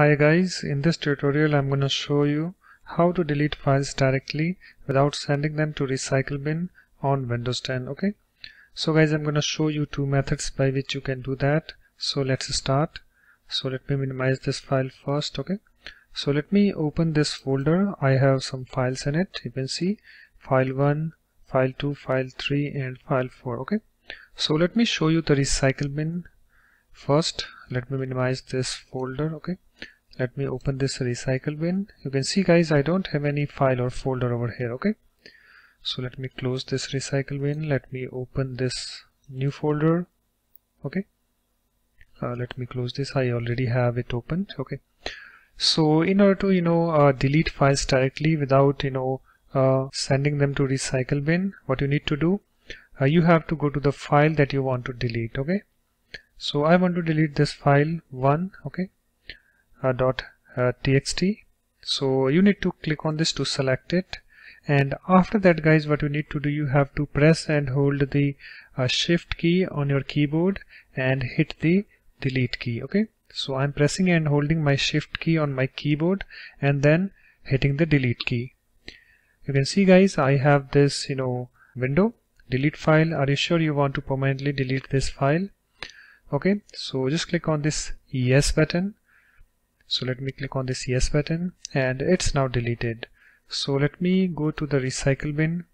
Hi guys, in this tutorial I'm going to show you how to delete files directly without sending them to Recycle Bin on Windows 10. Okay, so guys, I'm going to show you two methods by which you can do that. So let's start. So let me minimize this file first. Okay, so let me open this folder. I have some files in it. You can see file 1, file 2, file 3 and file 4. Okay, so let me show you the Recycle Bin first. Let me minimize this folder. Okay, let me open this Recycle Bin. You can see guys, I don't have any file or folder over here. Okay, so let me close this Recycle Bin. Let me open this new folder. Okay, let me close this. I already have it opened. Okay, so in order to delete files directly without sending them to Recycle Bin, what you need to do, you have to go to the file that you want to delete. Okay, so I want to delete this file 1. Okay, .txt. So you need to click on this to select it, and after that guys, what you need to do, you have to press and hold the shift key on your keyboard and hit the delete key. Okay, so I'm pressing and holding my shift key on my keyboard and then hitting the delete key. You can see guys, I have this window, delete file. Are you sure you want to permanently delete this file? Okay, so just click on this yes button. So let me click on this yes button and it's now deleted. So let me go to the Recycle Bin,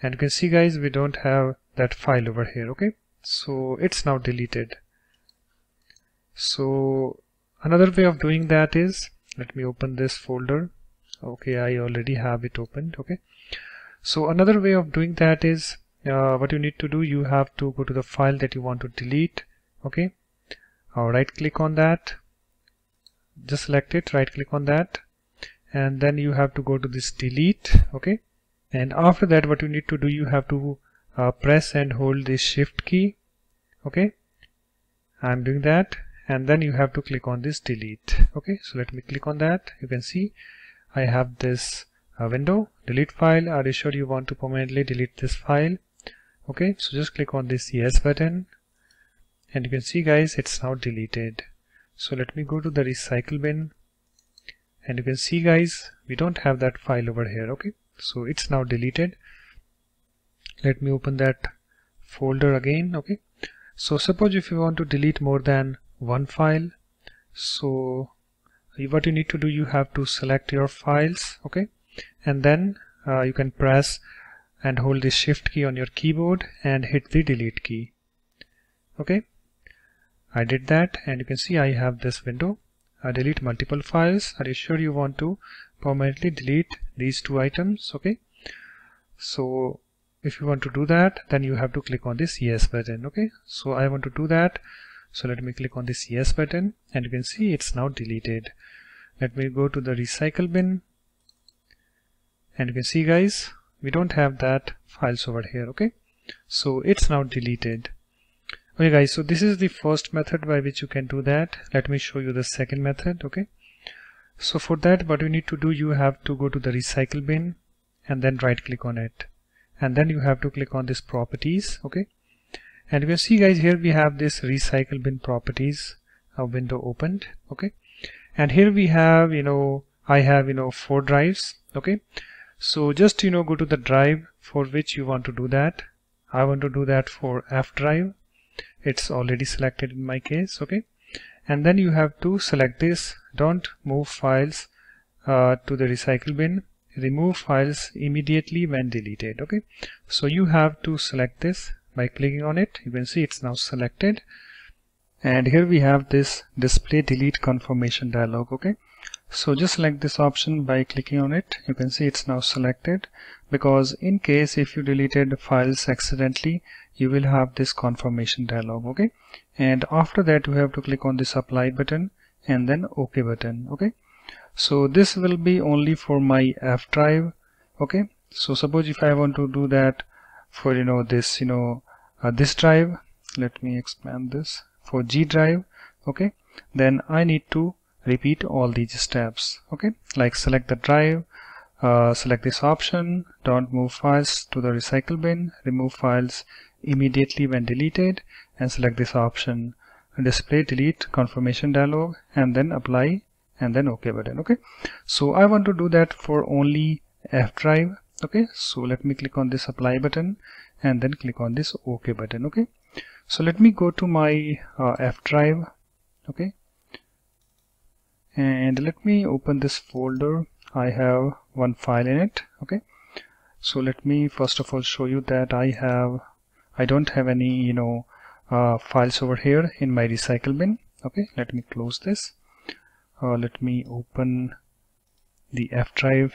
and you can see guys, we don't have that file over here. Okay, so it's now deleted. So another way of doing that is, let me open this folder. Okay, I already have it opened. Okay, so another way of doing that is, what you need to do, you have to go to the file that you want to delete. Okay, right click on that, just select it, right click on that, and then you have to go to this delete. Okay, and after that what you need to do, you have to press and hold the shift key. Okay, I'm doing that, and then you have to click on this delete. Okay, so let me click on that. You can see I have this window, delete file. Are you sure you want to permanently delete this file? Okay, so just click on this yes button, and you can see guys, it's now deleted. So let me go to the Recycle Bin, and you can see guys, we don't have that file over here. Okay, so it's now deleted. Let me open that folder again. Okay, so suppose if you want to delete more than one file, so what you need to do, you have to select your files. Okay, and then you can press and hold the shift key on your keyboard and hit the delete key. Okay, I did that, and you can see I have this window. I delete multiple files. Are you sure you want to permanently delete these two items? Okay, so if you want to do that, then you have to click on this yes button. Okay, so I want to do that, so let me click on this yes button, and you can see it's now deleted. Let me go to the Recycle Bin, and you can see guys, we don't have that files over here. Okay, so it's now deleted. Okay guys, so this is the first method by which you can do that. Let me show you the second method. Okay, so for that what you need to do, you have to go to the Recycle Bin and then right click on it, and then you have to click on this properties. Okay, and you can see guys, here we have this Recycle Bin properties window opened. Okay, and here we have I have 4 drives. Okay, so just go to the drive for which you want to do that. I want to do that for F drive. It's already selected in my case. Okay, and then you have to select this, don't move files to the Recycle Bin, remove files immediately when deleted. Okay, so you have to select this by clicking on it. You can see it's now selected, and here we have this display delete confirmation dialog. Okay, so just select this option by clicking on it. You can see it's now selected, because in case if you deleted files accidentally, you will have this confirmation dialog. Okay, and after that you have to click on this apply button and then OK button. Okay, so this will be only for my F drive. Okay, so suppose if I want to do that for this drive, let me expand this for G drive. Okay, then I need to repeat all these steps. Okay, like select the drive, select this option, don't move files to the Recycle Bin, remove files immediately when deleted, and select this option, display delete confirmation dialog, and then apply, and then OK button. Okay, so I want to do that for only F drive. Okay, so let me click on this apply button and then click on this OK button. Okay, so let me go to my F drive. Okay, and let me open this folder. I have one file in it. Okay, so let me first of all show you that I don't have any files over here in my recycle bin. Okay, let me close this. Let me open the F drive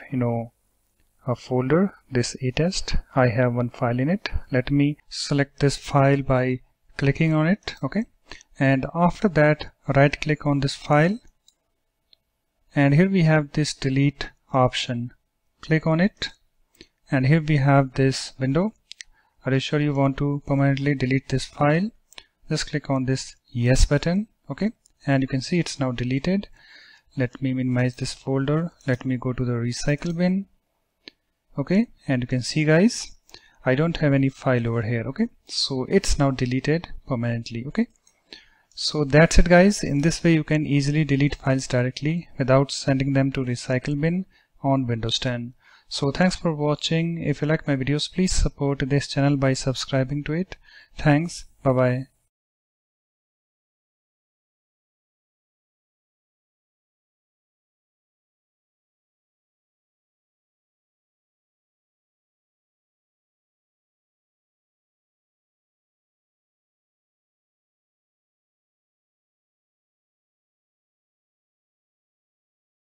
folder, this atest. I have one file in it. Let me select this file by clicking on it. Okay, and after that right click on this file, and here we have this delete option. Click on it, and here we have this window. Are you sure you want to permanently delete this file? Just click on this yes button. Okay, and you can see it's now deleted. Let me minimize this folder. Let me go to the recycle bin. Okay, and you can see, guys, I don't have any file over here. Okay, so it's now deleted permanently. Okay, so that's it, guys. In this way you can easily delete files directly without sending them to recycle bin on Windows 10. So thanks for watching. If you like my videos, please support this channel by subscribing to it. Thanks. Bye bye.